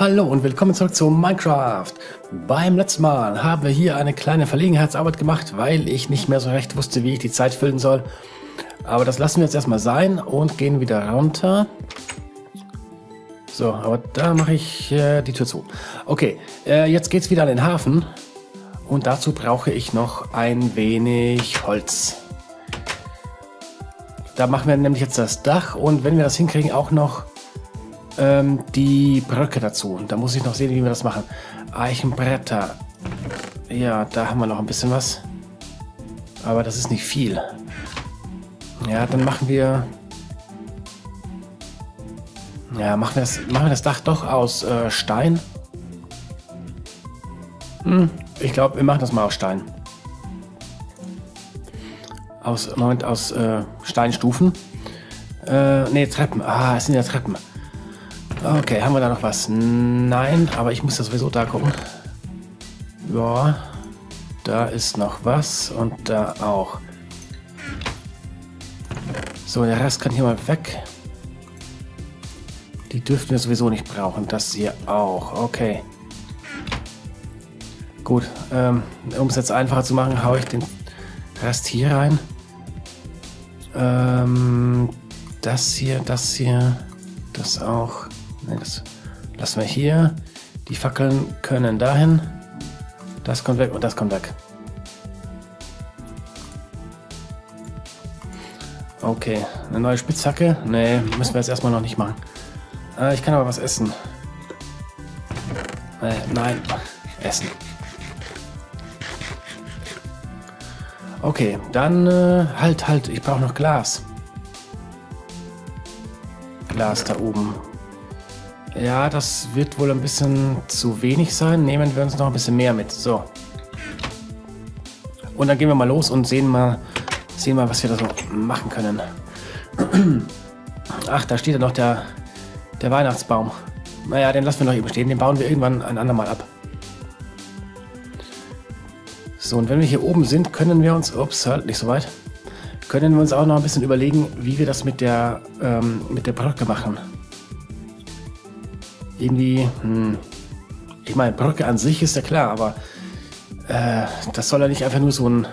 Hallo und willkommen zurück zu Minecraft. Beim letzten Mal haben wir hier eine kleine Verlegenheitsarbeit gemacht, weil ich nicht mehr so recht wusste, wie ich die Zeit füllen soll. Aber das lassen wir jetzt erstmal sein und gehen wieder runter. So, aber da mache ich die Tür zu. Okay, jetzt geht es wieder an den Hafen. Und dazu brauche ich noch ein wenig Holz. Da machen wir nämlich jetzt das Dach und wenn wir das hinkriegen, auch noch die Brücke dazu. Und da muss ich noch sehen, wie wir das machen. Eichenbretter. Ja, da haben wir noch ein bisschen was. Aber das ist nicht viel. Ja, dann machen wir... Ja, machen wir das Dach doch aus Stein. Ich glaube, wir machen das mal aus Stein. Aus Steinstufen. Ne, Treppen. Ah, es sind ja Treppen. Okay, haben wir da noch was? Nein, aber ich muss ja sowieso da gucken. Ja, da ist noch was und da auch. So, der Rest kann hier mal weg. Die dürften wir sowieso nicht brauchen. Das hier auch. Okay. Gut, um es jetzt einfacher zu machen, haue ich den Rest hier rein. Das hier, das auch. Nee, das lassen wir hier. Die Fackeln können dahin. Das kommt weg und das kommt weg. Okay, eine neue Spitzhacke. Nee, müssen wir jetzt erstmal noch nicht machen. Ich kann aber was essen. Nein, essen. Okay, dann halt, ich brauche noch Glas. Glas da oben. Ja, das wird wohl ein bisschen zu wenig sein. Nehmen wir uns noch ein bisschen mehr mit. So. Und dann gehen wir mal los und sehen mal, was wir da so machen können. Ach, da steht ja noch der Weihnachtsbaum. Naja, den lassen wir noch eben stehen. Den bauen wir irgendwann ein andermal ab. So, und wenn wir hier oben sind, können wir uns, ups, halt nicht so weit, können wir uns auch noch ein bisschen überlegen, wie wir das mit der Brücke machen. Irgendwie, ich meine, Brücke an sich ist ja klar, aber das soll ja nicht einfach nur so ein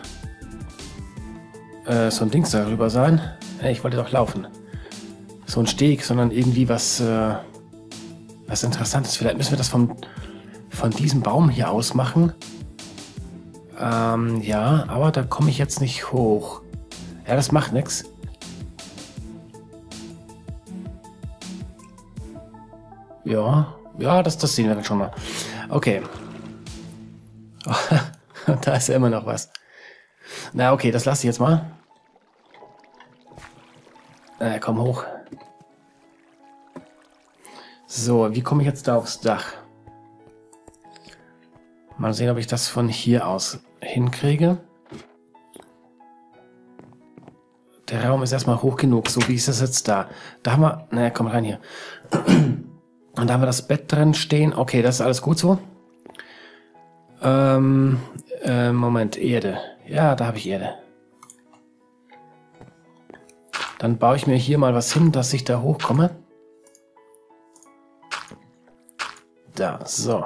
Dings darüber sein. Hey, ich wollte doch laufen. So ein Steg, sondern irgendwie was Interessantes. Vielleicht müssen wir das von diesem Baum hier aus machen. Ja, aber da komme ich jetzt nicht hoch. Ja, das macht nichts. Ja, das sehen wir dann schon mal. Okay. Oh, da ist ja immer noch was. Na, okay, das lasse ich jetzt mal. Komm hoch. So, wie komme ich jetzt da aufs Dach? Mal sehen, ob ich das von hier aus hinkriege. Der Raum ist erstmal hoch genug, so wie ist das jetzt da. Da haben wir... Naja, komm rein hier. Und da haben wir das Bett drin stehen. Okay, das ist alles gut so. Moment, Erde. Ja, da habe ich Erde. Dann baue ich mir hier mal was hin, dass ich da hochkomme. Da, so.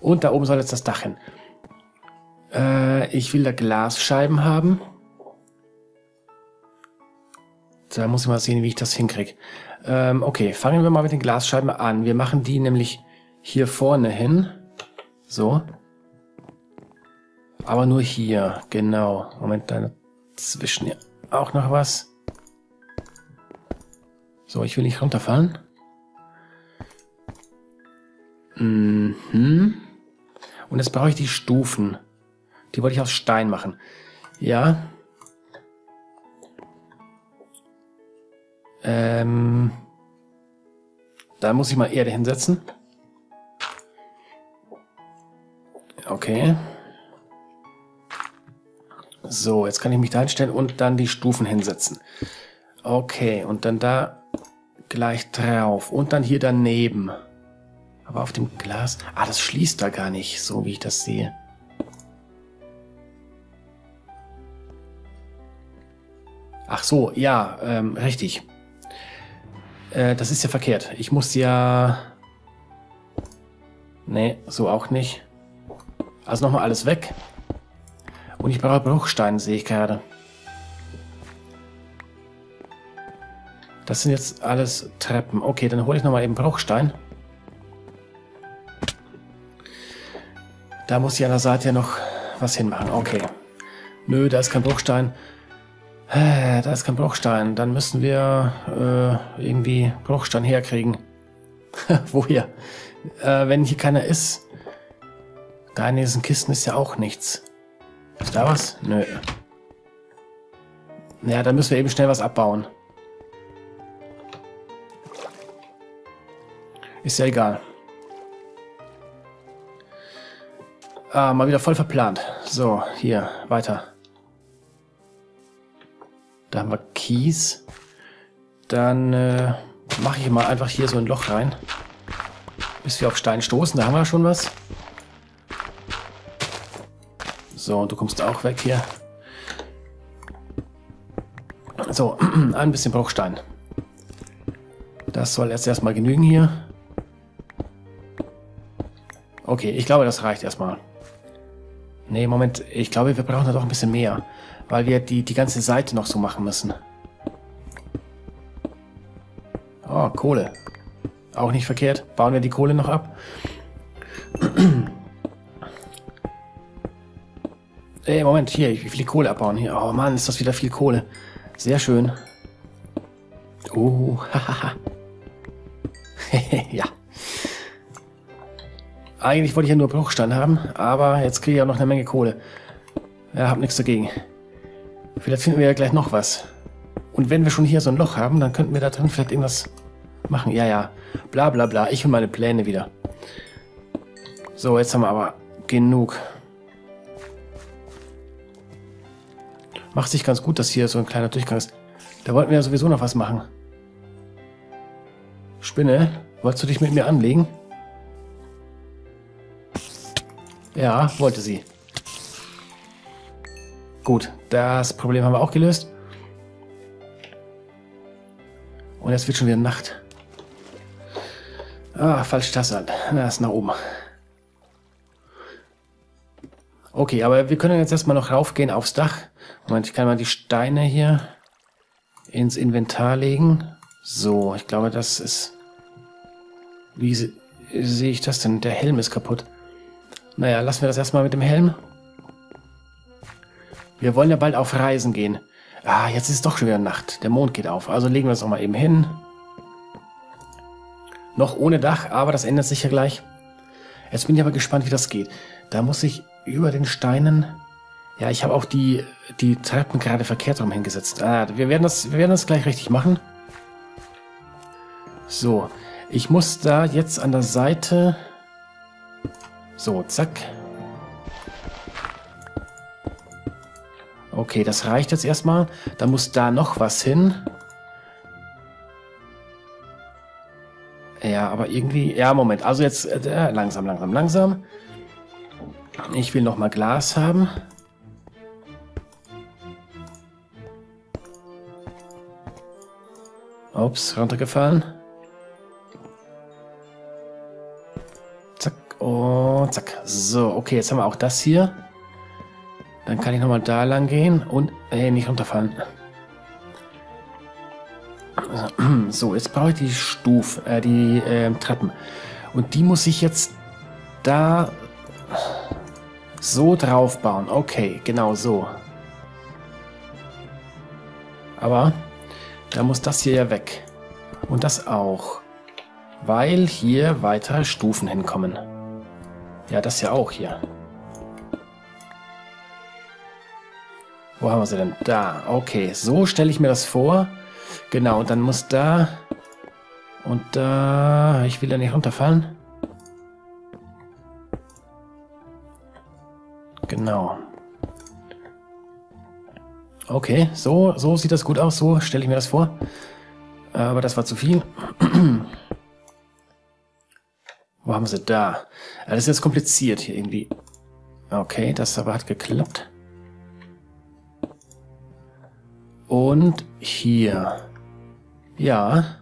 Und da oben soll jetzt das Dach hin. Ich will da Glasscheiben haben. Da muss ich mal sehen, wie ich das hinkriege. Okay, fangen wir mal mit den Glasscheiben an. Wir machen die nämlich hier vorne hin. So. Aber nur hier, genau. Moment, da dazwischen ja auch noch was. So, ich will nicht runterfallen. Mhm. Und jetzt brauche ich die Stufen. Die wollte ich aus Stein machen. Ja. Da muss ich mal Erde hinsetzen. Okay. So, jetzt kann ich mich da hinstellen und dann die Stufen hinsetzen. Okay, und dann da gleich drauf. Und dann hier daneben. Aber auf dem Glas... Ah, das schließt da gar nicht, so wie ich das sehe. Ach so, ja, richtig. Das ist ja verkehrt. Ich muss ja... Nee, so auch nicht. Also nochmal alles weg. Und ich brauche Bruchsteine, sehe ich gerade. Das sind jetzt alles Treppen. Okay, dann hole ich nochmal eben Bruchstein. Da muss ich an der Seite ja noch was hinmachen. Okay. Nö, da ist kein Bruchstein. Da ist kein Bruchstein. Dann müssen wir irgendwie Bruchstein herkriegen. Woher? Wenn hier keiner ist. Da in diesen Kisten ist ja auch nichts. Ist da was? Nö. Naja, dann müssen wir eben schnell was abbauen. Ist ja egal. Ah, mal wieder voll verplant. So, hier, weiter. Da haben wir Kies. Dann mache ich mal einfach hier so ein Loch rein. Bis wir auf Stein stoßen. Da haben wir schon was. So, und du kommst auch weg hier. So, ein bisschen Bruchstein. Das soll jetzt erstmal genügen hier. Okay, ich glaube, das reicht erstmal. Nee, Moment, ich glaube, wir brauchen da doch ein bisschen mehr, weil wir die ganze Seite noch so machen müssen. Oh, Kohle. Auch nicht verkehrt. Bauen wir die Kohle noch ab. Ey, Moment, hier, ich will die Kohle abbauen. Hier. Oh Mann, ist das wieder viel Kohle. Sehr schön. Oh, hahaha. Ja. Eigentlich wollte ich ja nur Bruchstein haben, aber jetzt kriege ich auch noch eine Menge Kohle. Ja, hab nichts dagegen. Vielleicht finden wir ja gleich noch was. Und wenn wir schon hier so ein Loch haben, dann könnten wir da drin vielleicht irgendwas machen. Ja, ja. Bla, bla, bla. Ich und meine Pläne wieder. So, jetzt haben wir aber genug. Macht sich ganz gut, dass hier so ein kleiner Durchgang ist. Da wollten wir ja sowieso noch was machen. Spinne, wolltest du dich mit mir anlegen? Ja, wollte sie. Gut, das Problem haben wir auch gelöst. Und jetzt wird schon wieder Nacht. Ah, falsch Taste an. Das ist nach oben. Okay, aber wir können jetzt erstmal noch raufgehen aufs Dach. Moment, ich kann mal die Steine hier ins Inventar legen. So, ich glaube, das ist... Wie sehe ich das denn? Der Helm ist kaputt. Naja, lassen wir das erstmal mit dem Helm. Wir wollen ja bald auf Reisen gehen. Ah, jetzt ist es doch schon wieder Nacht. Der Mond geht auf. Also legen wir es auch mal eben hin. Noch ohne Dach, aber das ändert sich ja gleich. Jetzt bin ich aber gespannt, wie das geht. Da muss ich über den Steinen... Ja, ich habe auch die Treppen gerade verkehrt rum hingesetzt. Ah, wir werden das gleich richtig machen. So, ich muss da jetzt an der Seite... So, zack. Okay, das reicht jetzt erstmal. Da muss da noch was hin. Ja, aber irgendwie... Ja, Moment. Also jetzt langsam, langsam, langsam. Ich will nochmal Glas haben. Ups, runtergefallen. Und zack. So, okay, jetzt haben wir auch das hier. Dann kann ich nochmal da lang gehen und nicht runterfallen. So, jetzt brauche ich die Stufen, die Treppen. Und die muss ich jetzt da so drauf bauen. Okay, genau so. Aber da muss das hier ja weg. Und das auch. Weil hier weitere Stufen hinkommen. Ja, das ja auch hier. Wo haben wir sie denn? Da. Okay, so stelle ich mir das vor. Genau, und dann muss da... Und da... Ich will da nicht runterfallen. Genau. Okay, so sieht das gut aus. So stelle ich mir das vor. Aber das war zu viel. Wo haben sie da? Das ist jetzt kompliziert hier irgendwie. Okay, das aber hat geklappt. Und hier. Ja.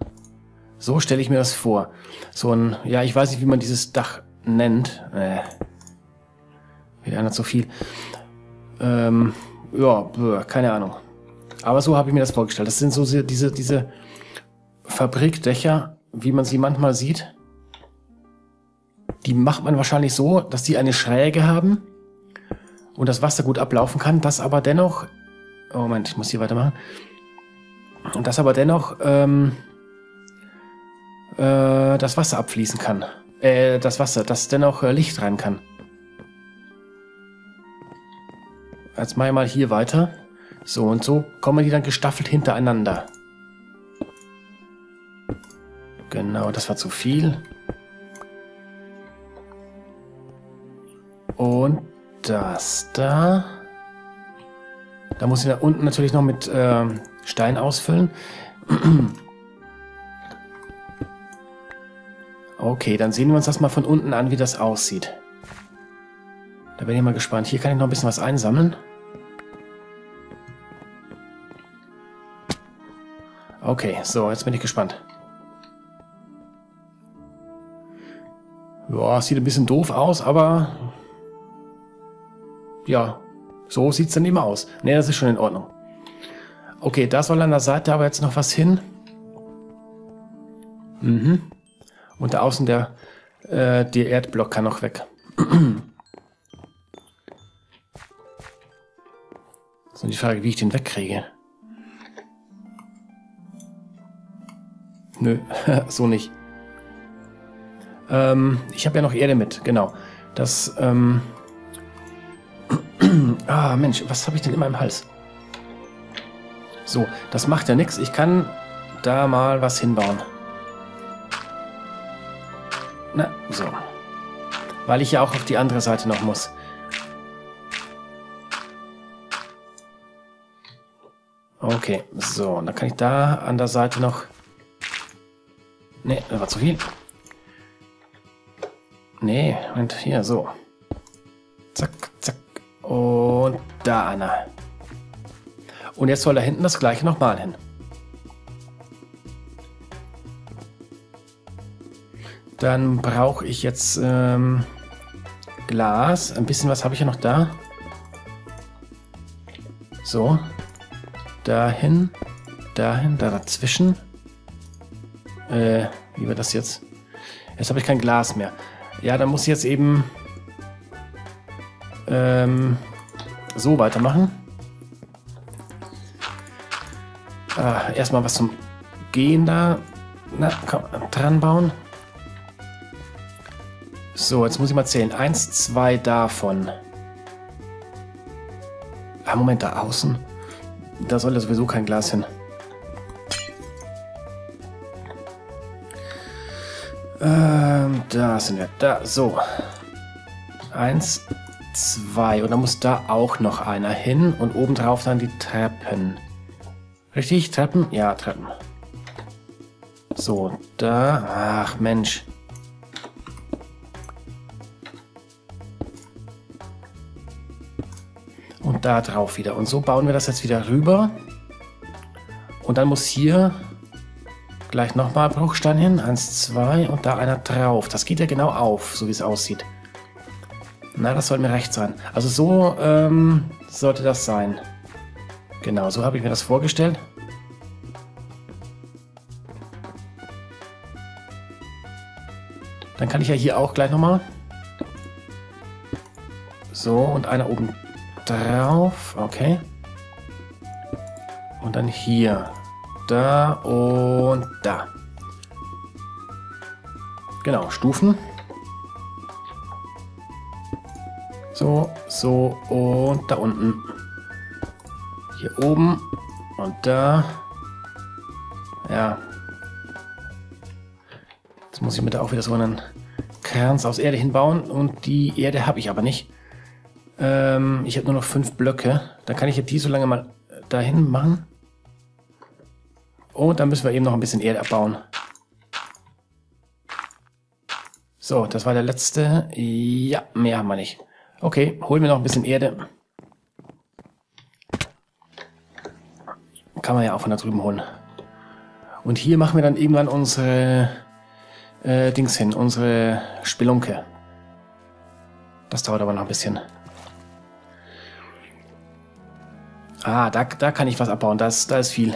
So stelle ich mir das vor. So ein... Ja, ich weiß nicht, wie man dieses Dach nennt. Wieder einer zu viel. Ja, keine Ahnung. Aber so habe ich mir das vorgestellt. Das sind so diese Fabrikdächer, wie man sie manchmal sieht. Die macht man wahrscheinlich so, dass die eine Schräge haben und das Wasser gut ablaufen kann. Das aber dennoch... Oh Moment, ich muss hier weitermachen. Und das aber dennoch das Wasser abfließen kann. Das dennoch Licht rein kann. Jetzt mache ich mal hier weiter. So, und so kommen die dann gestaffelt hintereinander. Genau, das war zu viel. Und das da. Da muss ich da unten natürlich noch mit Stein ausfüllen. Okay, dann sehen wir uns das mal von unten an, wie das aussieht. Da bin ich mal gespannt. Hier kann ich noch ein bisschen was einsammeln. Okay, so, jetzt bin ich gespannt. Ja, sieht ein bisschen doof aus, aber... Ja, so sieht es dann immer aus. Ne, das ist schon in Ordnung. Okay, da soll an der Seite aber jetzt noch was hin. Mhm. Und da außen der Erdblock kann noch weg. So, die Frage, wie ich den wegkriege. Nö, so nicht. Ich habe ja noch Erde mit, genau. Das, ah, Mensch, was habe ich denn in meinem Hals? So, das macht ja nichts. Ich kann da mal was hinbauen. Na, so. Weil ich ja auch auf die andere Seite noch muss. Okay, so. Und dann kann ich da an der Seite noch... Ne, das war zu viel. Ne, und hier, so. Zack, zack. Und da einer. Und jetzt soll da hinten das gleiche nochmal hin. Dann brauche ich jetzt Glas. Ein bisschen was habe ich ja noch da. So. Dahin. Dahin. Da dazwischen. Wie war das jetzt? Jetzt habe ich kein Glas mehr. Ja, dann muss ich jetzt eben... so weitermachen. Ah, erstmal was zum Gehen da. Na, komm, dran bauen. So, jetzt muss ich mal zählen. 1, 2 davon. Ah, Moment, da außen. Da soll ja sowieso kein Glas hin. Da sind wir. Da, so. 1, 2. Und dann muss da auch noch einer hin. Und obendrauf dann die Treppen. Richtig? Treppen? Ja, Treppen. So, da... Ach, Mensch. Und da drauf wieder. Und so bauen wir das jetzt wieder rüber. Und dann muss hier gleich nochmal Bruchstein hin. 1, 2. Und da einer drauf. Das geht ja genau auf, so wie es aussieht. Na, das sollte mir recht sein. Also so sollte das sein. Genau, so habe ich mir das vorgestellt. Dann kann ich ja hier auch gleich nochmal. So, und einer oben drauf. Okay. Und dann hier. Da und da. Genau, Stufen. So, so und da unten. Hier oben und da. Ja. Jetzt muss ich mir da auch wieder so einen Kranz aus Erde hinbauen. Und die Erde habe ich aber nicht. Ich habe nur noch 5 Blöcke. Dann kann ich jetzt die so lange mal dahin machen. Und dann müssen wir eben noch ein bisschen Erde abbauen. So, das war der letzte. Ja, mehr haben wir nicht. Okay, holen wir noch ein bisschen Erde. Kann man ja auch von da drüben holen. Und hier machen wir dann irgendwann unsere Dings hin, unsere Spelunke. Das dauert aber noch ein bisschen. Ah, da kann ich was abbauen. Da ist viel.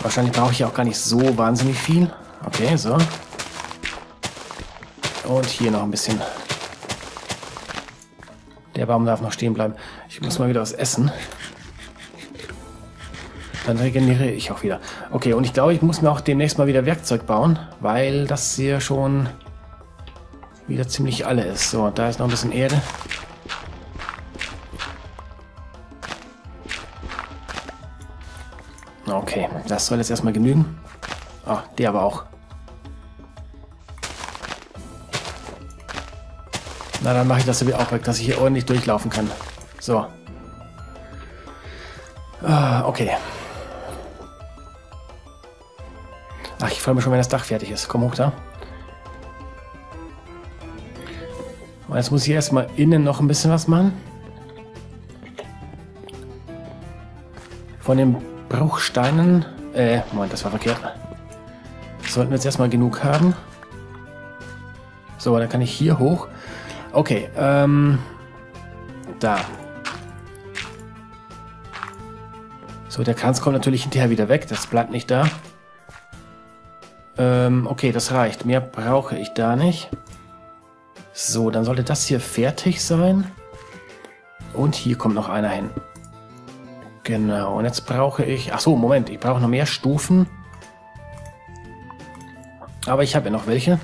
Wahrscheinlich brauche ich auch gar nicht so wahnsinnig viel. Okay, so. Und hier noch ein bisschen. Der Baum darf noch stehen bleiben. Ich muss mal wieder was essen. Dann regeneriere ich auch wieder. Okay, und ich glaube, ich muss mir auch demnächst mal wieder Werkzeug bauen, weil das hier schon wieder ziemlich alle ist. So, da ist noch ein bisschen Erde. Okay, das soll jetzt erstmal genügen. Ah, der aber auch. Na, dann mache ich das wieder auch weg, dass ich hier ordentlich durchlaufen kann. So. Okay. Ach, ich freue mich schon, wenn das Dach fertig ist. Komm hoch da. Und jetzt muss ich erstmal innen noch ein bisschen was machen. Von den Bruchsteinen. Moment, das war verkehrt. Sollten wir jetzt erstmal genug haben. So, dann kann ich hier hoch. Okay, da. So, der Kranz kommt natürlich hinterher wieder weg. Das bleibt nicht da. Okay, das reicht. Mehr brauche ich da nicht. So, dann sollte das hier fertig sein. Und hier kommt noch einer hin. Genau, und jetzt brauche ich... Achso, Moment, ich brauche noch mehr Stufen. Aber ich habe ja noch welche.